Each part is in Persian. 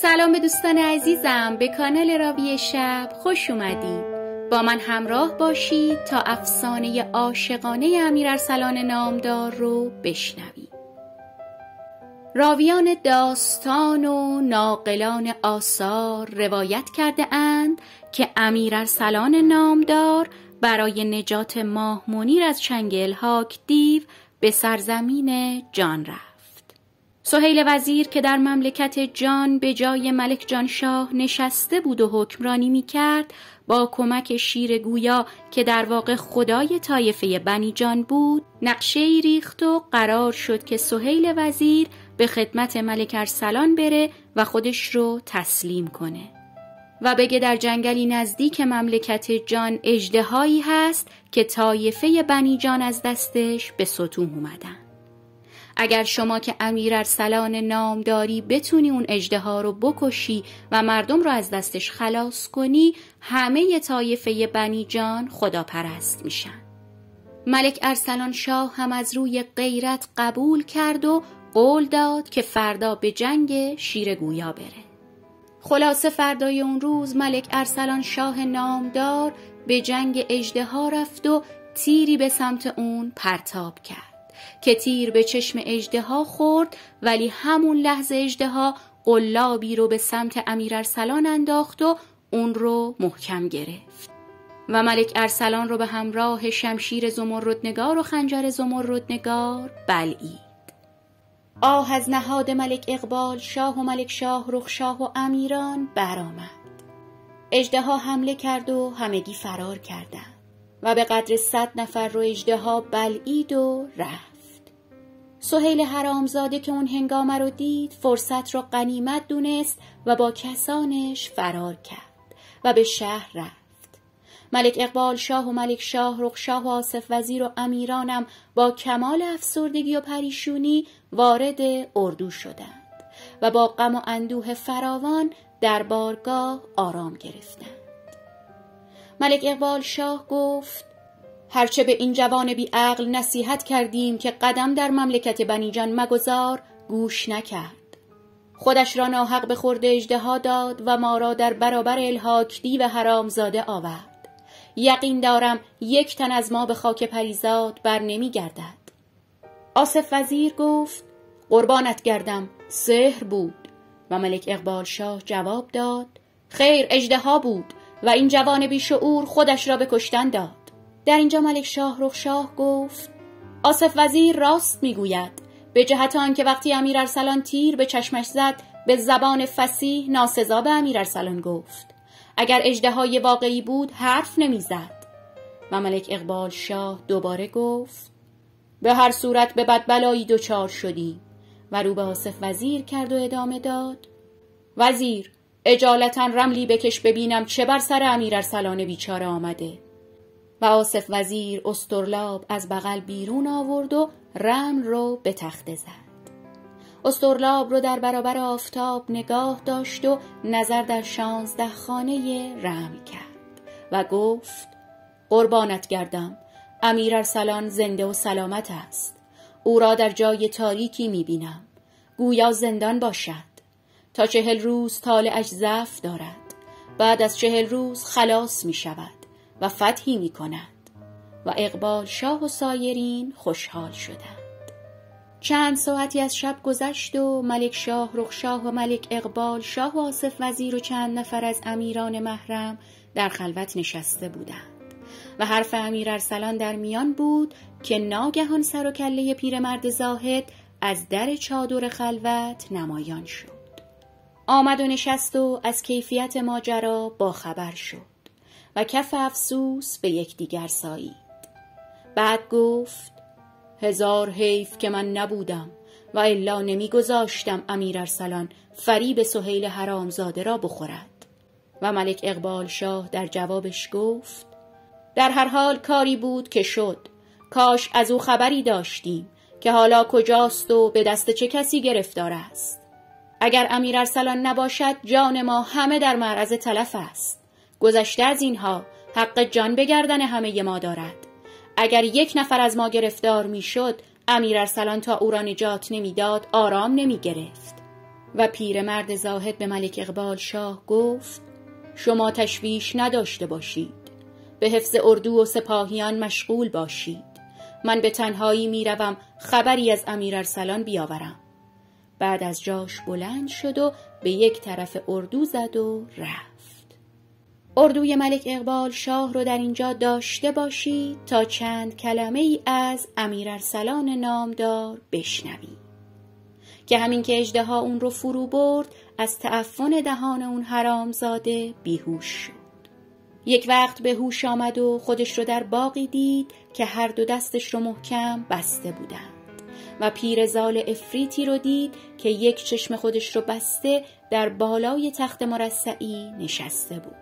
سلام به دوستان عزیزم، به کانال راوی شب خوش اومدید. با من همراه باشید تا افسانه عاشقانه امیر ارسلان نامدار رو بشنوید. راویان داستان و ناقلان آثار روایت کرده اند که امیر ارسلان نامدار برای نجات ماهمونیر از چنگلهاک دیو به سرزمین جان رفت. سهیل وزیر که در مملکت جان به جای ملک جان شاه نشسته بود و حکمرانی می کرد، با کمک شیر گویا که در واقع خدای طایفه بنی جان بود نقشه ریخت و قرار شد که سهیل وزیر به خدمت ملک ارسلان بره و خودش رو تسلیم کنه و بگه در جنگلی نزدیک مملکت جان اژدهایی هست که طایفه بنی جان از دستش به ستون اومدن. اگر شما که امیر ارسلان نامداری بتونی اون اژدها رو بکشی و مردم رو از دستش خلاص کنی، همه طایفه بنی جان خداپرست میشن. ملک ارسلان شاه هم از روی غیرت قبول کرد و قول داد که فردا به جنگ شیر گویا بره. خلاصه فردای اون روز ملک ارسلان شاه نامدار به جنگ اژدها رفت و تیری به سمت اون پرتاب کرد که تیر به چشم اژدها خورد، ولی همون لحظه اژدها قلابی رو به سمت امیر ارسلان انداخت و اون رو محکم گرفت و ملک ارسلان رو به همراه شمشیر زمردنگار و خنجر زمردنگار بلعید. آه از نهاد ملک اقبال شاه و ملک شاه رخشاه و امیران برآمد. اژدها حمله کرد و همگی فرار کردند و به قدر 100 نفر رو اژدها بلعید و رفت. سهیل حرامزاده که اون هنگامه رو دید فرصت رو غنیمت دونست و با کسانش فرار کرد و به شهر رفت. ملک اقبال شاه و ملک شاه رخشاه و آصف وزیر و امیرانم با کمال افسردگی و پریشونی وارد اردو شدند و با غم و اندوه فراوان در بارگاه آرام گرفتند. ملک اقبال شاه گفت: هرچه به این جوان بی عقل نصیحت کردیم که قدم در مملکت بنی جان مگذار، گوش نکرد. خودش را ناحق به خورد اژدها داد و ما را در برابر الهاک دیو و حرامزاده آورد. یقین دارم یک تن از ما به خاک پریزاد بر نمی گردد. آصف وزیر گفت: قربانت گردم، سحر بود. و ملک اقبال شاه جواب داد: خیر، اژدها بود و این جوان بیشعور خودش را به کشتن داد. در اینجا ملک شاه رخشاه گفت: آصف وزیر راست میگوید، به جهت آنکه وقتی امیر ارسلان تیر به چشمش زد به زبان فصیح ناسزا به امیر ارسلان گفت. اگر اژدهای واقعی بود حرف نمیزد. و ملک اقبال شاه دوباره گفت: به هر صورت به بدبلایی دچار شدی. و رو به آصف وزیر کرد و ادامه داد: وزیر، اجالتا رملی بکش ببینم چه بر سر امیر ارسلان بیچاره آمده. و آصف وزیر اسطرلاب از بغل بیرون آورد و رمل رو به تخته زد. اسطرلاب رو در برابر آفتاب نگاه داشت و نظر در 16 خانه رمل کرد و گفت: قربانت گردم، امیر ارسلان زنده و سلامت است. او را در جای تاریکی میبینم، گویا زندان باشد. تا 40 روز طالعش ضعف دارد، بعد از 40 روز خلاص می شود و فتحی می کند. و اقبال شاه و سایرین خوشحال شدند. چند ساعتی از شب گذشت و ملک شاه رخشاه و ملک اقبال شاه و آصف وزیر و چند نفر از امیران محرم در خلوت نشسته بودند و حرف امیر ارسلان در میان بود که ناگهان سر و کله پیرمرد زاهد از در چادر خلوت نمایان شد. آمد و نشست و از کیفیت ماجرا باخبر شد و کف افسوس به یکدیگر سایید. بعد گفت: هزار حیف که من نبودم و الا نمیگذاشتم امیر ارسلان فریب سهیل حرامزاده را بخورد. و ملک اقبال شاه در جوابش گفت: در هر حال کاری بود که شد. کاش از او خبری داشتیم که حالا کجاست و به دست چه کسی گرفتار است. اگر امیر ارسلان نباشد جان ما همه در معرض تلف است. گذشته از اینها حق جان به گردن همه ما دارد. اگر یک نفر از ما گرفتار می شد، امیر ارسلان تا او را نجات نمی داد آرام نمی گرفت. و پیرمرد زاهد به ملک اقبال شاه گفت: شما تشویش نداشته باشید، به حفظ اردو و سپاهیان مشغول باشید، من به تنهایی میروم خبری از امیر ارسلان بیاورم. بعد از جاش بلند شد و به یک طرف اردو زد و رفت. اردوی ملک اقبال شاه رو در اینجا داشته باشید تا چند کلمه ای از امیر ارسلان نامدار بشنوید که همین که اژدها اون رو فرو برد از تعفن دهان اون حرامزاده بیهوش شد. یک وقت به هوش آمد و خودش رو در باغی دید که هر دو دستش رو محکم بسته بودند و پیر زال افریتی رو دید که یک چشم خودش رو بسته در بالای تخت مرصعی نشسته بود.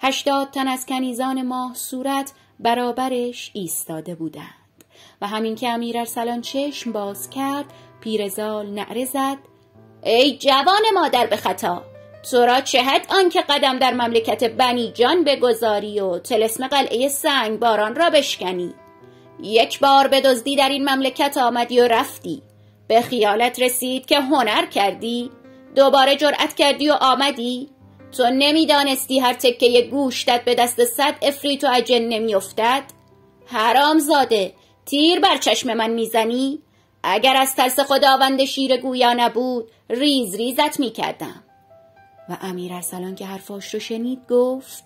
80 تن از کنیزان ماه صورت برابرش ایستاده بودند و همین که امیر ارسلان چشم باز کرد، پیر زال نعره زد: ای جوان مادر به خطا، تو را چهت آن که قدم در مملکت بنی جان بگذاری و طلسم قلعه سنگ باران را بشکنی. یک بار به دزدی در این مملکت آمدی و رفتی، به خیالت رسید که هنر کردی، دوباره جرأت کردی و آمدی. تو نمیدانستی هر تکه گوشتت به دست 100 عفریت و اجنه میافتد؟ حرامزاده، تیر بر چشم من میزنی؟ اگر از ترس خداوند شیر گویا نبود، ریز ریزت میکردم. و امیر ارسلان که حرفاش رو شنید گفت: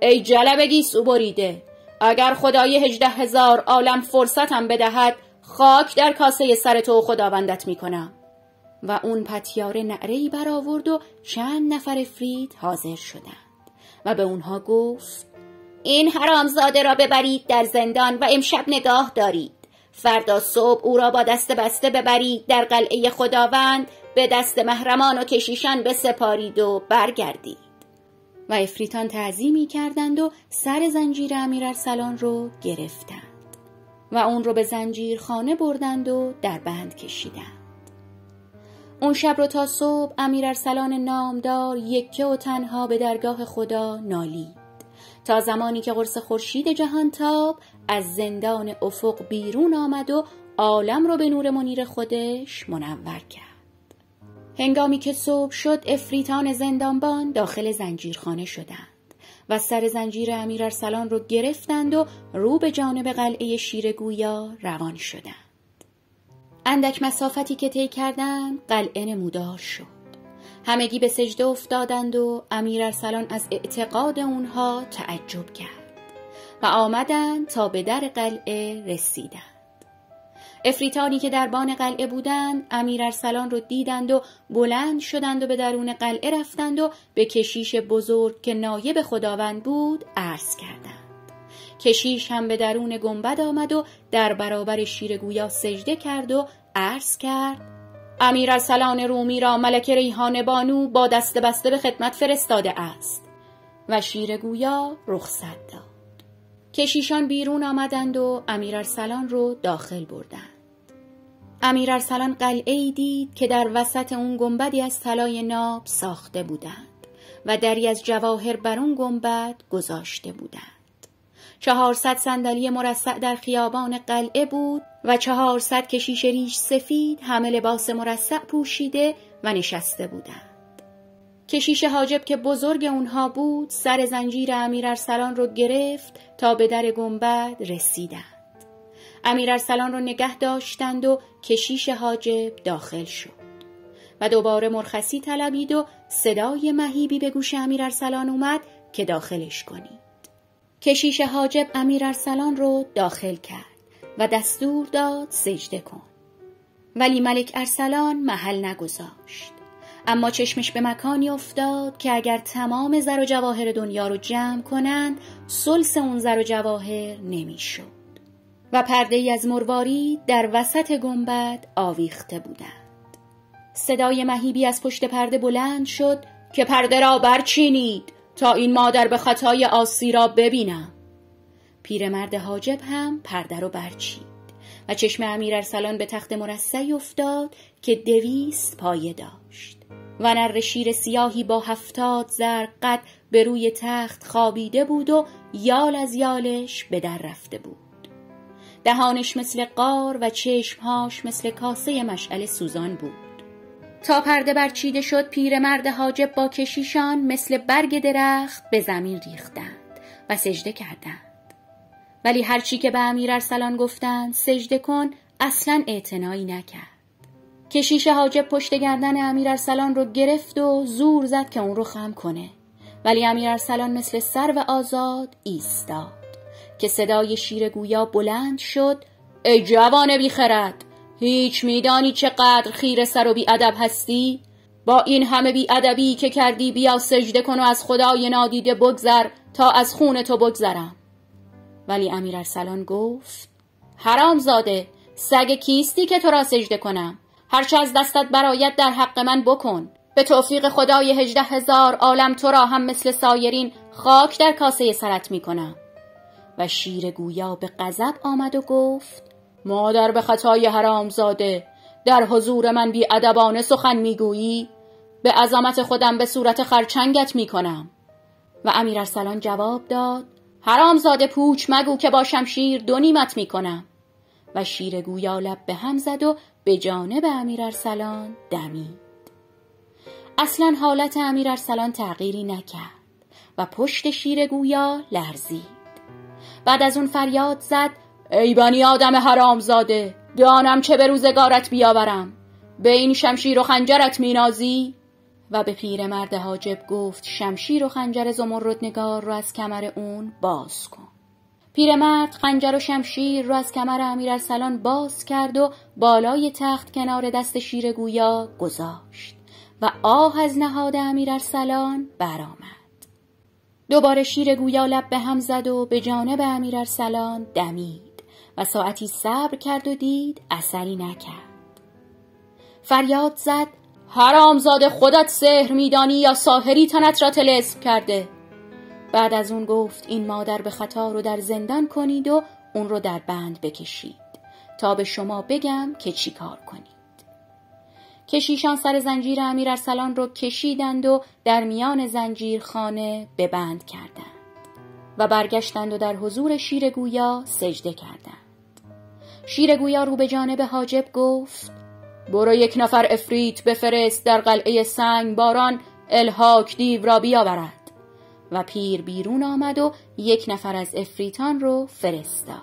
ای جلب گیسو بریده، اگر خدای 18,000 عالم فرصتم بدهد، خاک در کاسه سر تو خداوندت میکنم. و اون پتیاره نعره‌ای برآورد و چند نفر افرید حاضر شدند و به اونها گفت: این حرامزاده را ببرید در زندان و امشب نگاه دارید، فردا صبح او را با دست بسته ببرید در قلعه خداوند، به دست محرمان و کشیشان بسپارید و برگردید. و افریتان تعظیمی کردند و سر زنجیر امیر ارسلان رو گرفتند و اون رو به زنجیر خانه بردند و در بند کشیدند. اون شب رو تا صبح امیر ارسلان نامدار یکه و تنها به درگاه خدا نالید تا زمانی که قرص خورشید جهانتاب از زندان افق بیرون آمد و عالم رو به نور منیر خودش منور کرد. هنگامی که صبح شد، افریتان زندانبان داخل زنجیرخانه شدند و سر زنجیر امیر ارسلان رو گرفتند و رو به جانب قلعه شیر گویا روان شدند. اندک مسافتی که طی کردند، قلعه نمودار شد. همگی به سجده افتادند و امیر ارسلان از اعتقاد اونها تعجب کرد و آمدند تا به در قلعه رسیدند. افریتانی که دربان قلعه بودند امیر ارسلان رو دیدند و بلند شدند و به درون قلعه رفتند و به کشیش بزرگ که نایب خداوند بود عرض کردند. کشیش هم به درون گنبد آمد و در برابر شیر گویا سجده کرد و عرض کرد: امیر ارسلان رومی را ملک ریحان بانو با دست بسته به خدمت فرستاده است. و شیر گویا رخصت داد. کشیشان بیرون آمدند و امیر ارسلان رو داخل بردند. امیر ارسلان قلعه‌ای دید که در وسط اون گنبدی از طلای ناب ساخته بودند و دری از جواهر بر اون گنبد گذاشته بودند. 400 صندلی مرصع در خیابان قلعه بود و 400 کشیش ریش سفید همه لباس مرصع پوشیده و نشسته بودند. کشیش حاجب که بزرگ اونها بود سر زنجیر امیر ارسلان رو گرفت تا به در گنبد رسیدند. امیر ارسلان رو نگه داشتند و کشیش حاجب داخل شد و دوباره مرخصی طلبید و صدای مهیبی به گوش امیر ارسلان اومد که داخلش کنید. کشیش حاجب امیر ارسلان رو داخل کرد و دستور داد سجده کن، ولی ملک ارسلان محل نگذاشت. اما چشمش به مکانی افتاد که اگر تمام زر و جواهر دنیا رو جمع کنند سلس اون زر و جواهر نمی شد و پرده ای از مروارید در وسط گنبد آویخته بودند. صدای مهیبی از پشت پرده بلند شد که پرده را برچینید تا این مادر به خطای آسی را ببینم. پیرمرد حاجب هم پرده را برچید و چشم امیر ارسلان به تخت مرصعی افتاد که 200 پایه داشت و نره شیر سیاهی با 70 زر قد به روی تخت خوابیده بود و یال از یالش به در رفته بود. دهانش مثل غار و چشمهاش مثل کاسه مشعل سوزان بود. تا پرده برچیده شد پیرمرد حاجب با کشیشان مثل برگ درخت به زمین ریختند و سجده کردند. ولی هرچی که به امیر ارسلان گفتند سجده کن اصلا اعتنایی نکرد. کشیش حاجب پشت گردن امیر ارسلان رو گرفت و زور زد که اون رو خم کنه، ولی امیر ارسلان مثل سرو آزاد ایستاد که صدای شیر گویا بلند شد: ای جوان بیخرد، هیچ میدانی چقدر خیره سر و بیادب هستی؟ با این همه بیادبی که کردی بیا سجده کن و از خدای نادیده بگذر تا از خون تو بگذرم. ولی امیر ارسلان گفت: حرام زاده، سگ کیستی که تو را سجده کنم؟ هرچه از دستت برایت در حق من بکن. به توفیق خدای 18,000 عالم تو را هم مثل سایرین خاک در کاسه سرت می کنم. و شیر گویا به غضب آمد و گفت: مادر به خطای حرامزاده، در حضور من بی ادبانه سخن میگویی؟ به عظمت خودم به صورت خرچنگت می کنم. و امیر ارسلان جواب داد: حرامزاده پوچ مگو که با شمشیر دو نیمت می کنم. و شیر گویا لب به هم زد و به جانب امیر ارسلان دمید. اصلا حالت امیر ارسلان تغییری نکرد و پشت شیر گویا لرزید. بعد از اون فریاد زد: ای بنی آدم حرامزاده، دانم چه به روزگارت بیاورم، به این شمشیر و خنجرت مینازی؟ و به پیرمرد حاجب گفت شمشیر و خنجر زمردنگار رو از کمر اون باز کن. پیرمرد خنجر و شمشیر رو از کمر امیرارسلان باز کرد و بالای تخت کنار دست شیر گویا گذاشت و آه از نهاد امیرارسلان برآمد. دوباره شیر گویا لب به هم زد و به جانب امیرارسلان دمید و ساعتی صبر کرد و دید اثری نکرد. فریاد زد: حرامزاده، خودت سحر میدانی یا ساحری تنت را طلسم کرده؟ بعد از اون گفت: این مادر به خطا رو در زندان کنید و اون رو در بند بکشید تا به شما بگم که چی کار کنید. کشیشان سر زنجیر امیر ارسلان رو کشیدند و در میان زنجیر خانه به بند کردند و برگشتند و در حضور شیر گویا سجده کردند. شیر گویا رو به جانب حاجب گفت: برو یک نفر افریت بفرست در قلعه سنگ باران الهاک دیو را بیاورد. و پیر بیرون آمد و یک نفر از افریتان رو فرستاد.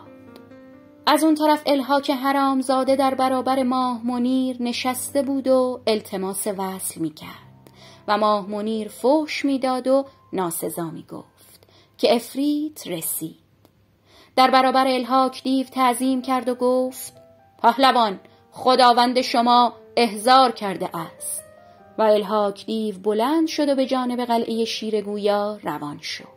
از اون طرف الهاک حرامزاده در برابر ماهمونیر نشسته بود و التماس وصل می کرد و ماهمونیر فحش می داد و ناسزا می گفت که افریت رسید. در برابر الهاک دیو تعظیم کرد و گفت: پهلوان، خداوند شما احضار کرده است. و الهاک دیو بلند شد و به جانب قلعه شیر گویا روان شد.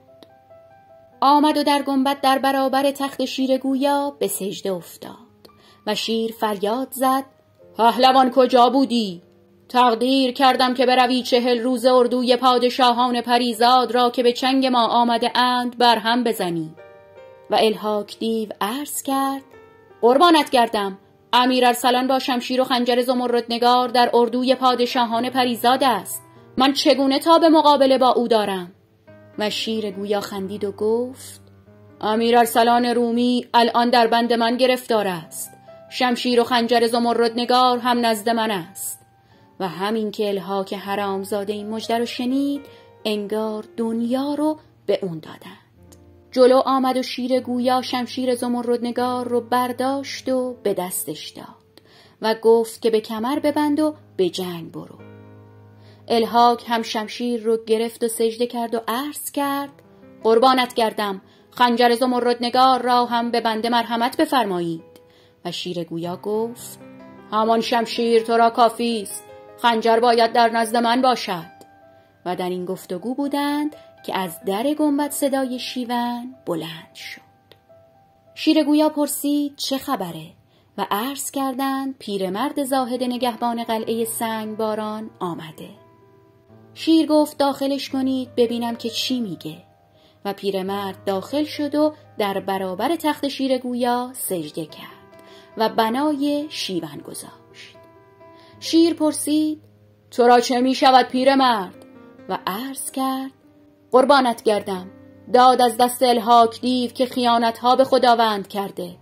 آمد و در گنبد در برابر تخت شیر گویا به سجده افتاد و شیر فریاد زد: پهلوان کجا بودی؟ تقدیر کردم که بروی 40 روز اردوی پادشاهان پریزاد را که به چنگ ما آمده اند برهم بزنی. و الهاک دیو عرض کرد: قربانت گردم، امیر ارسلان با شمشیر و خنجر زمردنگار در اردوی پادشاهان پریزاد است، من چگونه تا به مقابله با او دارم؟ و شیر گویا خندید و گفت: امیر ارسلان رومی الان در بند من گرفتار است، شمشیر و خنجر زمردنگار هم نزد من است. و همین که الهاک حرامزاده این مژده رو شنید، انگار دنیا رو به اون دادند. جلو آمد و شیر گویا شمشیر زمردنگار رو برداشت و به دستش داد و گفت که به کمر ببند و به جنگ برو. الهاک هم شمشیر رو گرفت و سجده کرد و عرض کرد: قربانت گردم، خنجر زمردنگار را هم به بنده مرحمت بفرمایید. و شیر گویا گفت: همان شمشیر تو را کافی است، خنجر باید در نزد من باشد. و در این گفتگو بودند که از در گنبد صدای شیون بلند شد. شیر گویا پرسید: چه خبره؟ و عرض کردند: پیرمرد زاهد نگهبان قلعه سنگ باران آمده. شیر گفت: داخلش کنید ببینم که چی میگه. و پیرمرد داخل شد و در برابر تخت شیر گویا سجده کرد و بنای شیون گذاشت. شیر پرسید: تو را چه میشود پیرمرد؟ و عرض کرد: قربانت گردم، داد از دست الهاک دیو که خیانتها به خداوند کرده.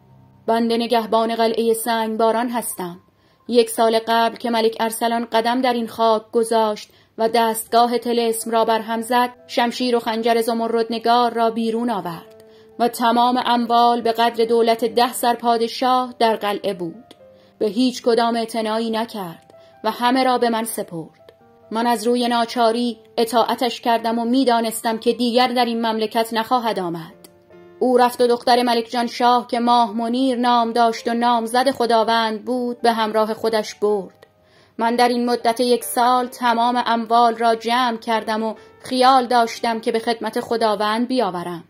بنده نگهبان قلعه سنگ باران هستم، یک سال قبل که ملک ارسلان قدم در این خاک گذاشت و دستگاه طلسم را برهم زد، شمشیر و خنجر زمردنگار را بیرون آورد و تمام اموال به قدر دولت 10 سر پادشاه در قلعه بود. به هیچ کدام اعتنایی نکرد و همه را به من سپرد. من از روی ناچاری اطاعتش کردم و میدانستم که دیگر در این مملکت نخواهد آمد. او رفت و دختر ملک جان شاه که ماهمونیر نام داشت و نامزد خداوند بود به همراه خودش برد. من در این مدت 1 سال تمام اموال را جمع کردم و خیال داشتم که به خدمت خداوند بیاورم.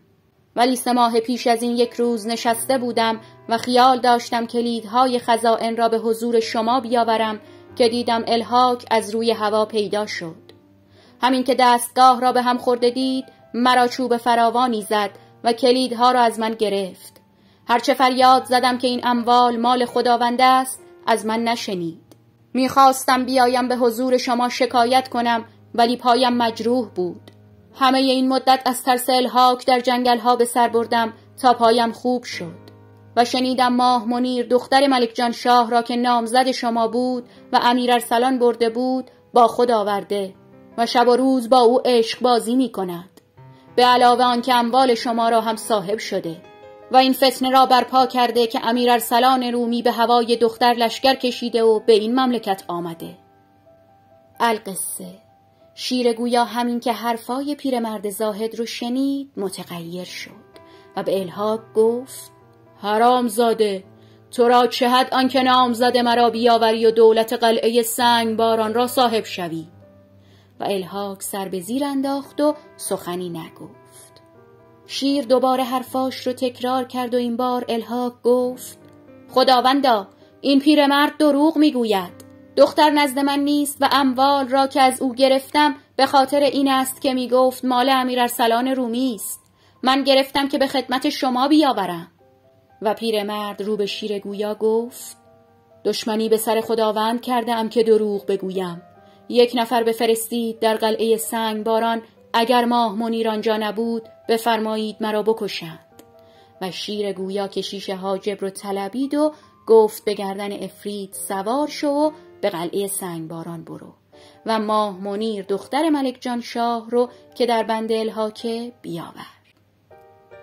ولی 3 ماه پیش از این یک روز نشسته بودم و خیال داشتم کلیدهای خزائن را به حضور شما بیاورم که دیدم الهاک از روی هوا پیدا شد. همین که دستگاه را به هم خورده دید، مرا چوب فراوانی زد و کلیدها را از من گرفت. هرچه فریاد زدم که این اموال مال خداوند است، از من نشنید. میخواستم بیایم به حضور شما شکایت کنم، ولی پایم مجروح بود. همه این مدت از ترس الهاک در جنگلها به سر بردم تا پایم خوب شد و شنیدم ماهمونیر دختر ملک جان شاه را که نامزد شما بود و امیر ارسلان برده بود با خود آورده و شب و روز با او عشق بازی می کند. به علاوه آن که اموال شما را هم صاحب شده و این فتنه را برپا کرده که امیر ارسلان رومی به هوای دختر لشکر کشیده و به این مملکت آمده. القصه شیر گویا همین که حرفای پیرمرد زاهد رو شنید متغیر شد و به الهاک گفت: حرامزاده، تو را چه حد آن که نامزد مرا بیاوری و دولت قلعه سنگ باران را صاحب شوی؟ و الهاک سر به زیر انداخت و سخنی نگفت. شیر دوباره حرفاش رو تکرار کرد و این بار الهاک گفت: خداوندا، این پیرمرد دروغ میگوید. دختر نزد من نیست و اموال را که از او گرفتم به خاطر این است که می گفت مال امیر ارسلان رومی است. من گرفتم که به خدمت شما بیاورم. و پیرمرد رو به شیر گویا گفت: دشمنی به سر خداوند کرده ام که دروغ بگویم. 1 نفر بفرستید در قلعه سنگ باران، اگر ماهمونیر آنجا نبود بفرمایید مرا بکشند. و شیر گویا که شیشه ها جبر و طلبید و گفت به گردن عفریت سوار شو، به قلعه سنگ باران برو و ماهمونیر دختر ملک جان شاه رو که در بند الهاکه بیاور.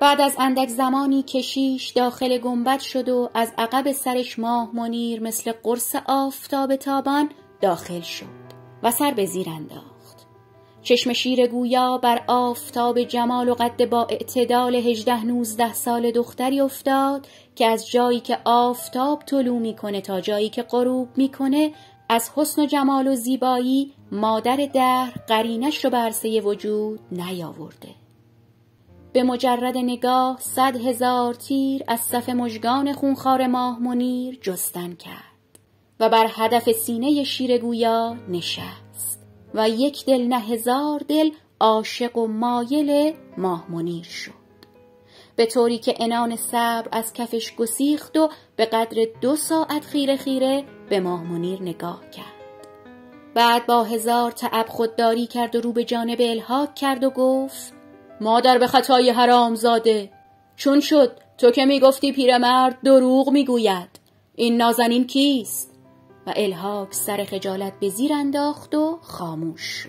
بعد از اندک زمانی کشیش داخل گنبد شد و از عقب سرش ماهمونیر مثل قرص آفتاب تابان داخل شد و سر به زیر انداخت. چشم شیر گویا بر آفتاب جمال و قد با اعتدال 18-19 سال دختری افتاد که از جایی که آفتاب طلوع میکنه تا جایی که غروب میکنه از حسن و جمال و زیبایی مادر دهر قرینش رو به عرصه وجود نیاورده. به مجرد نگاه 100,000 تیر از صف مژگان خونخوار ماهمونیر جستن کرد و بر هدف سینه شیر گویا نشست و 1 دل نه 1000 دل عاشق و مایل ماهمونیر شد، به طوری که عنان صبر از کفش گسیخت و به قدر 2 ساعت خیره خیره به ماهمونیر نگاه کرد. بعد با 1000 تعب خودداری کرد و رو به جانب الهاک کرد و گفت: مادر به خطای حرامزاده، چون شد تو که میگفتی پیرمرد دروغ میگوید. این نازنین کیست؟ و الهاک سر خجالت به زیر انداخت و خاموش شد.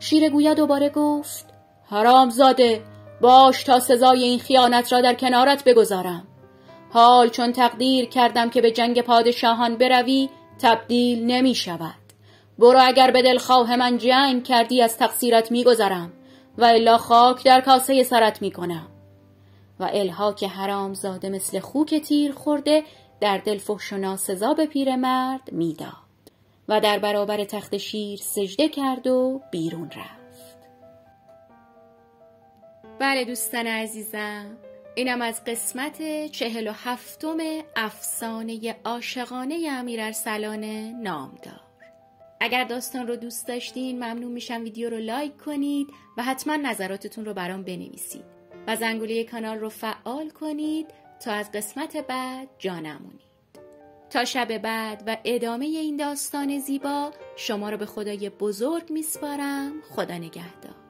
شیر گویا دوباره گفت: حرامزاده، باش تا سزای این خیانت را در کنارت بگذارم. حال چون تقدیر کردم که به جنگ پادشاهان بروی، تبدیل نمی شود. برو، اگر به دلخواه من جنگ کردی از تقصیرت می گذارم و الا خاک در کاسه سرت می کنم. و الهاک حرامزاده مثل خوک تیر خورده در دل فحش و ناسزا به پیرمرد می داد و در برابر تخت شیر سجده کرد و بیرون رفت. بله دوستان عزیزم، اینم از قسمت 47م افسانه عاشقانه امیر ارسلان نامدار. اگر داستان رو دوست داشتین ممنون میشم ویدیو رو لایک کنید و حتما نظراتتون رو برام بنویسید و زنگوله کانال رو فعال کنید تا از قسمت بعد جا نمونید. تا شب بعد و ادامه این داستان زیبا شما رو به خدای بزرگ میسپارم. خدا نگهدار.